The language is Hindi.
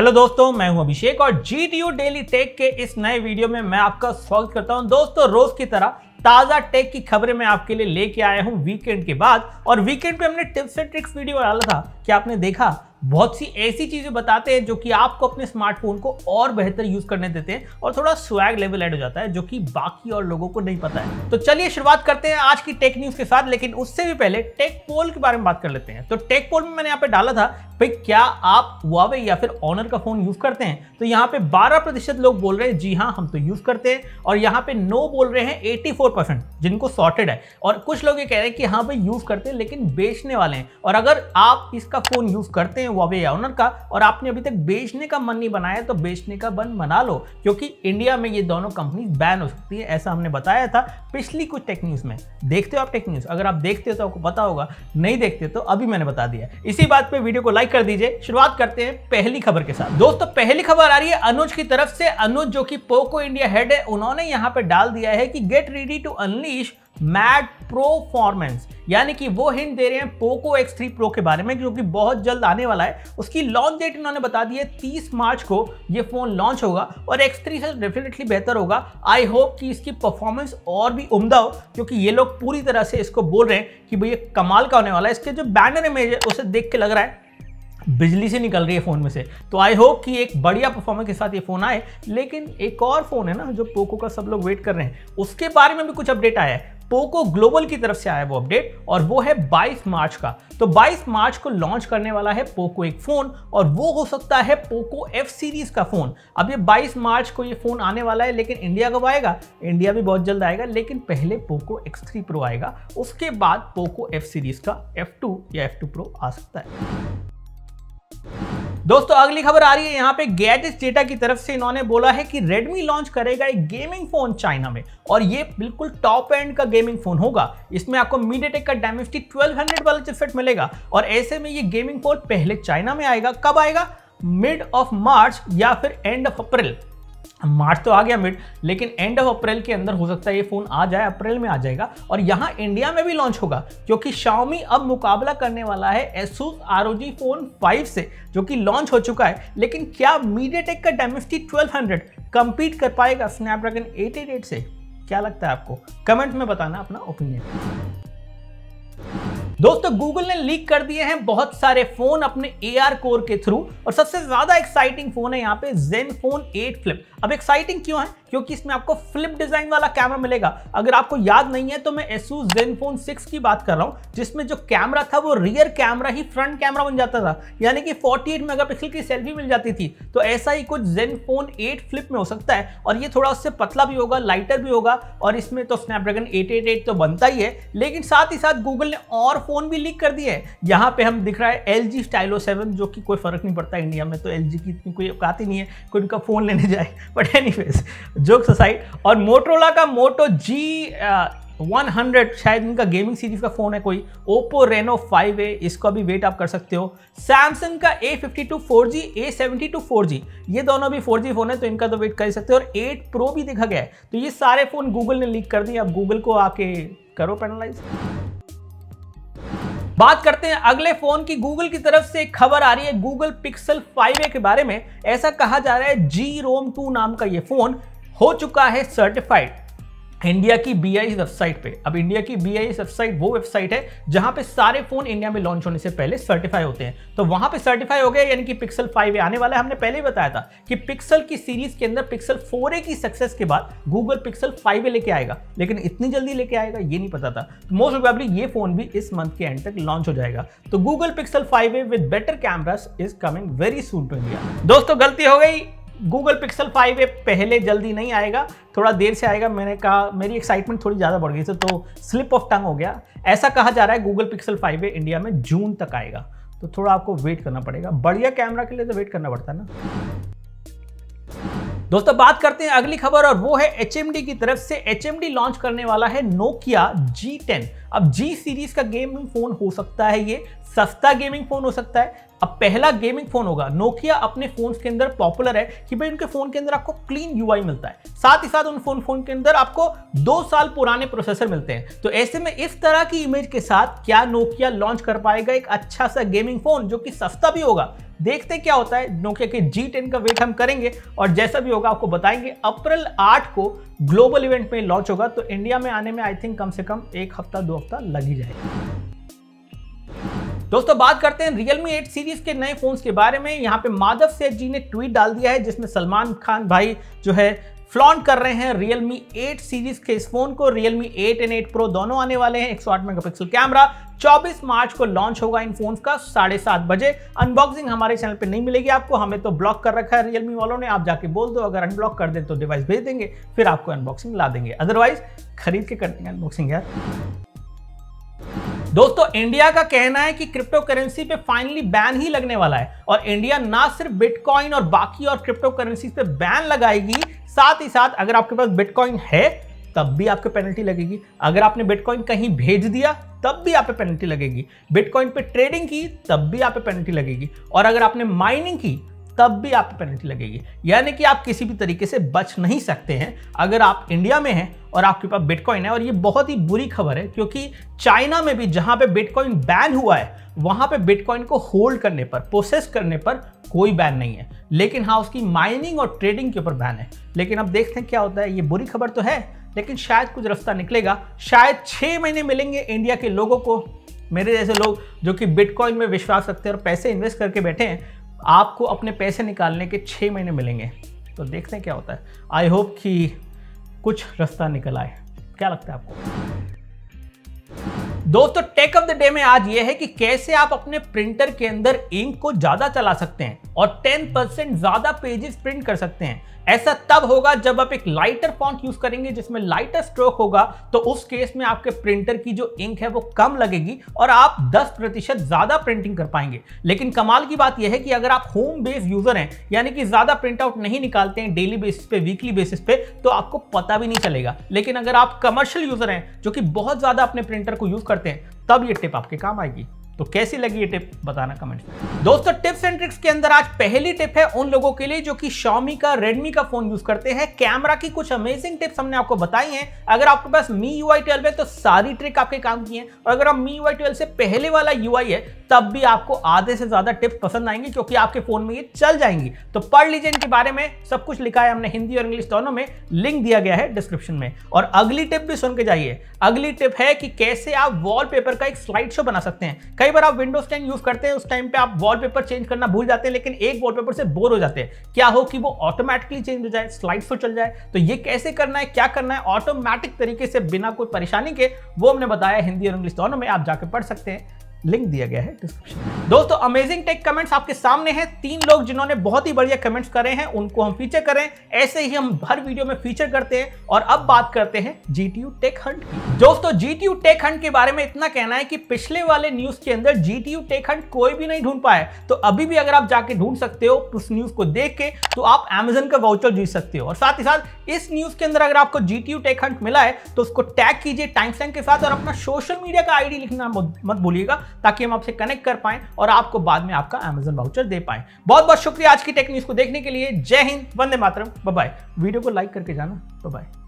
हेलो दोस्तों, मैं हूं अभिषेक और GTU डेली टेक के इस नए वीडियो में मैं आपका स्वागत करता हूं। दोस्तों, रोज की तरह ताज़ा टेक की खबरें मैं आपके लिए लेके आया हूं वीकेंड के बाद। और वीकेंड पे हमने टिप्स एंड ट्रिक्स वीडियो डाला था कि आपने देखा बहुत सी ऐसी चीज़ें बताते हैं जो कि आपको अपने स्मार्टफोन को और बेहतर यूज़ करने देते हैं और थोड़ा स्वैग लेवल ऐड हो जाता है जो कि बाकी और लोगों को नहीं पता है। तो चलिए शुरुआत करते हैं आज की टेक न्यूज़ के साथ, लेकिन उससे भी पहले टेक पोल के बारे में बात कर लेते हैं। तो टेक पोल में मैंने यहाँ पे डाला था भाई क्या आप Huawei या फिर Honor का फ़ोन यूज़ करते हैं, तो यहाँ पे 12% लोग बोल रहे हैं जी हाँ हम तो यूज़ करते हैं, और यहाँ पे नो बोल रहे हैं 84% जिनको सॉर्टेड है, और कुछ लोग ये कह रहे हैं कि हाँ भाई यूज़ करते हैं लेकिन बेचने वाले हैं। और अगर आप इसका फ़ोन यूज़ करते हैं Huawei या Honor का और आपने अभी तक बेचने का मन नहीं बनाया तो बेचने का मन बना लो, क्योंकि इंडिया में ये दोनों कंपनी बैन हो सकती है, ऐसा हमने बताया था पिछली कुछ टेक न्यूज़ में। देखते हो आप टेक न्यूज़? अगर आप देखते हो तो आपको पता होगा, नहीं देखते तो अभी मैंने बता दिया। इसी बात पर वीडियो को लाइक कर दीजिए। शुरुआत करते हैं पहली खबर के साथ। दोस्तों, पहली खबर आ रही है अनुज की तरफ से। अनुज जो कि पोको इंडिया हेड है, उन्होंने यहाँ पे डाल दिया है कि get ready to unleash mad performance, यानी कि वो हिंट दे रहे हैं पोको X3 Pro के बारे में जो कि बहुत जल्द आने वाला है। उसकी लॉन्च डेट इन्होंने बता दी है 30 मार्च को ये फ़ोन लॉन्च होगा और X3 से डेफिनेटली बेहतर होगा। आई होप कि इसकी परफॉर्मेंस और भी उम्दा हो, क्योंकि ये लोग पूरी तरह से इसको बोल रहे हैं कि भैया कमाल का होने वाला है। इसके जो बैनर इमेज है उसे देख के लग रहा है बिजली से निकल रही है फ़ोन में से। तो आई होप कि एक बढ़िया परफॉर्मेंस के साथ ये फ़ोन आए। लेकिन एक और फ़ोन है ना जो पोको का सब लोग वेट कर रहे हैं, उसके बारे में भी कुछ अपडेट आया है। पोको ग्लोबल की तरफ से आया वो अपडेट और वो है 22 मार्च का। तो 22 मार्च को लॉन्च करने वाला है पोको एक फ़ोन, और वो हो सकता है पोको F सीरीज़ का फ़ोन। अब ये 22 मार्च को ये फ़ोन आने वाला है, लेकिन इंडिया कब आएगा? इंडिया भी बहुत जल्द आएगा, लेकिन पहले पोको X3 Pro आएगा, उसके बाद पोको F सीरीज़ का F2 या F2 Pro आ सकता है। दोस्तों, अगली खबर आ रही है यहाँ पे गैजेट्स डेटा की तरफ से। इन्होंने बोला है कि Redmi लॉन्च करेगा एक गेमिंग फ़ोन चाइना में, और ये बिल्कुल टॉप एंड का गेमिंग फ़ोन होगा। इसमें आपको MediaTek का Dimensity 1200 वाला चिपसेट मिलेगा, और ऐसे में ये गेमिंग फ़ोन पहले चाइना में आएगा। कब आएगा? मिड ऑफ मार्च या फिर एंड ऑफ अप्रैल। मार्च तो आ गया मिड, लेकिन एंड ऑफ अप्रैल के अंदर हो सकता है ये फ़ोन आ जाए, अप्रैल में आ जाएगा। और यहाँ इंडिया में भी लॉन्च होगा, क्योंकि Xiaomi अब मुकाबला करने वाला है Asus ROG फोन 5 से जो कि लॉन्च हो चुका है। लेकिन क्या MediaTek का Dimensity 1200 कम्पीट कर पाएगा Snapdragon 888 से? क्या लगता है आपको? कमेंट में बताना अपना ओपिनियन। दोस्तों, गूगल ने लीक कर दिए हैं बहुत सारे फ़ोन अपने AR कोर के थ्रू, और सबसे ज़्यादा एक्साइटिंग फ़ोन है यहाँ पे ZenFone 8 Flip। अब एक्साइटिंग क्यों है? क्योंकि इसमें आपको फ्लिप डिज़ाइन वाला कैमरा मिलेगा। अगर आपको याद नहीं है तो मैं Asus ZenFone 6 की बात कर रहा हूँ, जिसमें जो कैमरा था वो रियर कैमरा ही फ्रंट कैमरा बन जाता था, यानी कि 48 मेगापिक्सल की सेल्फी मिल जाती थी। तो ऐसा ही कुछ ZenFone 8 Flip में हो सकता है, और ये थोड़ा उससे पतला भी होगा, लाइटर भी होगा, और इसमें तो Snapdragon 888 तो बनता ही है। लेकिन साथ ही साथ गूगल ने और फ़ोन भी लीक कर दिए हैं। यहाँ पे हम दिख रहा है LG Stylo 7, जो कि कोई फ़र्क नहीं पड़ता इंडिया में, तो LG की इतनी कोई औकात ही नहीं है कोई उनका फ़ोन लेने जाए। बट एनीवेज, जोक्स असाइड, और Motorola का Moto G 100 शायद इनका गेमिंग सीरीज़ का फ़ोन है कोई। Oppo Reno 5A, इसका भी वेट आप कर सकते हो। Samsung का A52 4G, A72 4G, ये दोनों भी 4G फ़ोन है, तो इनका तो वेट कर ही सकते हो। और 8 Pro भी देखा गया है। तो ये सारे फ़ोन गूगल ने लीक कर दिए। अब गूगल को आके करो पेनलाइज। बात करते हैं अगले फ़ोन की। गूगल की तरफ से एक खबर आ रही है गूगल पिक्सल 5A के बारे में। ऐसा कहा जा रहा है GROM 2 नाम का ये फ़ोन हो चुका है सर्टिफाइड इंडिया की BIS वेबसाइट पे। अब इंडिया की BIS वेबसाइट वो वेबसाइट है जहाँ पे सारे फ़ोन इंडिया में लॉन्च होने से पहले सर्टिफाई होते हैं। तो वहाँ पे सर्टिफाई हो गया, यानी कि पिक्सल 5A आने वाला है। हमने पहले ही बताया था कि पिक्सल की सीरीज़ के अंदर पिक्सल 4A की सक्सेस के बाद गूगल पिक्सल 5A लेके आएगा, लेकिन इतनी जल्दी लेके आएगा ये नहीं पता था। मोस्ट प्रोबेबली ये फ़ोन भी इस मंथ के एंड तक लॉन्च हो जाएगा। तो Google Pixel 5A with better cameras is coming very soon to India. दोस्तों, गलती हो गई, गूगल पिक्सल 5A पहले जल्दी नहीं आएगा, थोड़ा देर से आएगा। मैंने कहा मेरी एक्साइटमेंट थोड़ी ज़्यादा बढ़ गई थी, तो स्लिप ऑफ टंग हो गया। ऐसा कहा जा रहा है गूगल पिक्सल 5A इंडिया में जून तक आएगा, तो थोड़ा आपको वेट करना पड़ेगा। बढ़िया कैमरा के लिए तो वेट करना पड़ता है ना। दोस्तों, बात करते हैं अगली खबर, और वो है HMD की तरफ से। HMD लॉन्च करने वाला है Nokia G10। अब G सीरीज़ का गेमिंग फ़ोन हो सकता है ये, सस्ता गेमिंग फोन हो सकता है। अब पहला गेमिंग फोन होगा। नोकिया अपने फोन्स के अंदर पॉपुलर है कि भाई उनके फोन के अंदर आपको क्लीन यूआई मिलता है, साथ ही साथ उन फोन के अंदर आपको 2 साल पुराने प्रोसेसर मिलते हैं। तो ऐसे में इस तरह की इमेज के साथ क्या नोकिया लॉन्च कर पाएगा एक अच्छा सा गेमिंग फोन जो कि सस्ता भी होगा? देखते क्या होता है। नोकिया के G10 का वेट हम करेंगे और जैसा भी होगा आपको बताएंगे। अप्रैल 8 को ग्लोबल इवेंट में लॉन्च होगा, तो इंडिया में आने में आई थिंक कम से कम 1 हफ्ता 2 हफ्ता लग ही जाएगा। दोस्तों बात करते हैं Realme 8 सीरीज के नए फोन्स के बारे में। यहाँ पे माधव सेठ जी ने ट्वीट डाल दिया है जिसमें सलमान खान भाई जो है फ्लॉन्ट कर रहे हैं Realme 8 सीरीज के इस फोन को। Realme 8 एंड 8 Pro दोनों आने वाले हैं। 108 मेगापिक्सल कैमरा। 24 मार्च को लॉन्च होगा इन फोन्स का 7:30 बजे। अनबॉक्सिंग हमारे चैनल पे नहीं मिलेगी आपको, हमें तो ब्लॉक कर रखा है Realme वालों ने। आप जाके बोल दो, अगर अनब्लॉक कर दें तो डिवाइस भेज देंगे, फिर आपको अनबॉक्सिंग ला देंगे, अदरवाइज खरीद के कर देंगे अनबॉक्सिंग यार। दोस्तों इंडिया का कहना है कि क्रिप्टो करेंसी पे फाइनली बैन ही लगने वाला है और इंडिया ना सिर्फ बिटकॉइन और बाकी और क्रिप्टो करेंसी पे बैन लगाएगी, साथ ही साथ अगर आपके पास बिटकॉइन है तब भी आपको पेनल्टी लगेगी, अगर आपने बिटकॉइन कहीं भेज दिया तब भी आप पे पेनल्टी लगेगी, बिटकॉइन पे ट्रेडिंग की तब भी आप पे पेनल्टी लगेगी, और अगर आपने माइनिंग की तब भी आप पेनल्टी लगेगी। यानी कि आप किसी भी तरीके से बच नहीं सकते हैं अगर आप इंडिया में हैं और आपके पास बिटकॉइन है। और ये बहुत ही बुरी खबर है क्योंकि चाइना में भी जहां पे बिटकॉइन बैन हुआ है वहां पे बिटकॉइन को होल्ड करने पर, प्रोसेस करने पर कोई बैन नहीं है, लेकिन हाँ उसकी माइनिंग और ट्रेडिंग के ऊपर बैन है। लेकिन अब देखते हैं क्या होता है। ये बुरी खबर तो है लेकिन शायद कुछ रास्ता निकलेगा। शायद 6 महीने मिलेंगे इंडिया के लोगों को, मेरे जैसे लोग जो कि बिटकॉइन में विश्वास रखते हैं और पैसे इन्वेस्ट करके बैठे हैं। आपको अपने पैसे निकालने के 6 महीने मिलेंगे, तो देखते हैं क्या होता है। आई होप कि कुछ रास्ता निकल आए। क्या लगता है आपको? दोस्तों टेक ऑफ द डे में आज ये है कि कैसे आप अपने प्रिंटर के अंदर इंक को ज्यादा चला सकते हैं और 10% ज्यादा पेजेस प्रिंट कर सकते हैं। ऐसा तब होगा जब आप एक लाइटर फॉन्ट यूज करेंगे जिसमें लाइटर स्ट्रोक होगा, तो उस केस में आपके प्रिंटर की जो इंक है वो कम लगेगी और आप 10% ज्यादा प्रिंटिंग कर पाएंगे। लेकिन कमाल की बात यह है कि अगर आप होम बेस यूजर हैं, यानी कि ज्यादा प्रिंट आउट नहीं निकालते हैं डेली बेसिस पे, वीकली बेसिस पे, तो आपको पता भी नहीं चलेगा। लेकिन अगर आप कमर्शियल यूजर हैं जो कि बहुत ज्यादा अपने प्रिंटर को यूज करते हैं, तब ये टिप आपके काम आएगी। तो कैसी लगी ये टिप बताना कमेंट में। दोस्तों टिप्स एंड ट्रिक्स के अंदर आज पहली टिप है उन लोगों के लिए जो कि Xiaomi का Redmi का फोन यूज करते हैं। कैमरा की कुछ अमेजिंग टिप्स हमने आपको बताई हैं। अगर आपके पास Mi UI 12 है तो सारी ट्रिक आपके काम की है, और अगर आप Mi UI 12 से पहले वाला UI है तब भी आपको आधे से ज्यादा टिप्स पसंद आएंगी क्योंकि आपके फोन में ये चल जाएंगी। तो पढ़ लीजिए इनके बारे में, सब कुछ लिखा है हमने हिंदी और इंग्लिश दोनों में, लिंक दिया गया है डिस्क्रिप्शन में। और अगली टिप भी सुन के जाइए। अगली टिप है कि कैसे आप वॉलपेपर का एक स्लाइड शो बना सकते हैं। कई बार आप विंडोज 10 यूज करते हैं, उस टाइम पे आप वॉलपेपर चेंज करना भूल जाते हैं, लेकिन एक वॉलपेपर से बोर हो जाते हैं। क्या हो कि वो ऑटोमेटिकली चेंज हो जाए, स्लाइड शो चल जाए। तो ये कैसे करना है, क्या करना है, ऑटोमेटिक तरीके से बिना कोई परेशानी के, वो हमने बताया हिंदी और इंग्लिश दोनों में, आप जाके पढ़ सकते हैं, लिंक दिया गया है डिस्क्रिप्शन में। दोस्तों अमेजिंग टेक कमेंट्स आपके सामने हैं। 3 लोग जिन्होंने बहुत ही बढ़िया कमेंट्स करे हैं उनको हम फीचर करें, ऐसे ही हम हर वीडियो में फीचर करते हैं। और अब बात करते हैं GTU Tech Hunt की। दोस्तों GTU Tech Hunt के बारे में इतना कहना है कि पिछले वाले न्यूज के अंदर GTU Tech Hunt कोई भी नहीं ढूंढ पाया, तो अभी भी अगर आप जाके ढूंढ सकते हो उस न्यूज को देख के, तो आप Amazon का वाउचर जीत सकते हो। और साथ ही साथ इस न्यूज के अंदर अगर आपको GTU Tech Hunt मिला है तो उसको टैग कीजिए टाइमस्टैम्प के साथ, और अपना सोशल मीडिया का आईडी लिखना मत भूलिएगा ताकि हम आपसे कनेक्ट कर पाएं और आपको बाद में आपका Amazon वाउचर दे पाएं। बहुत बहुत शुक्रिया आज की टेक न्यूज को देखने के लिए। जय हिंद, वंदे मातरम, बाय बाय। वीडियो को लाइक करके जाना, बाय बाय।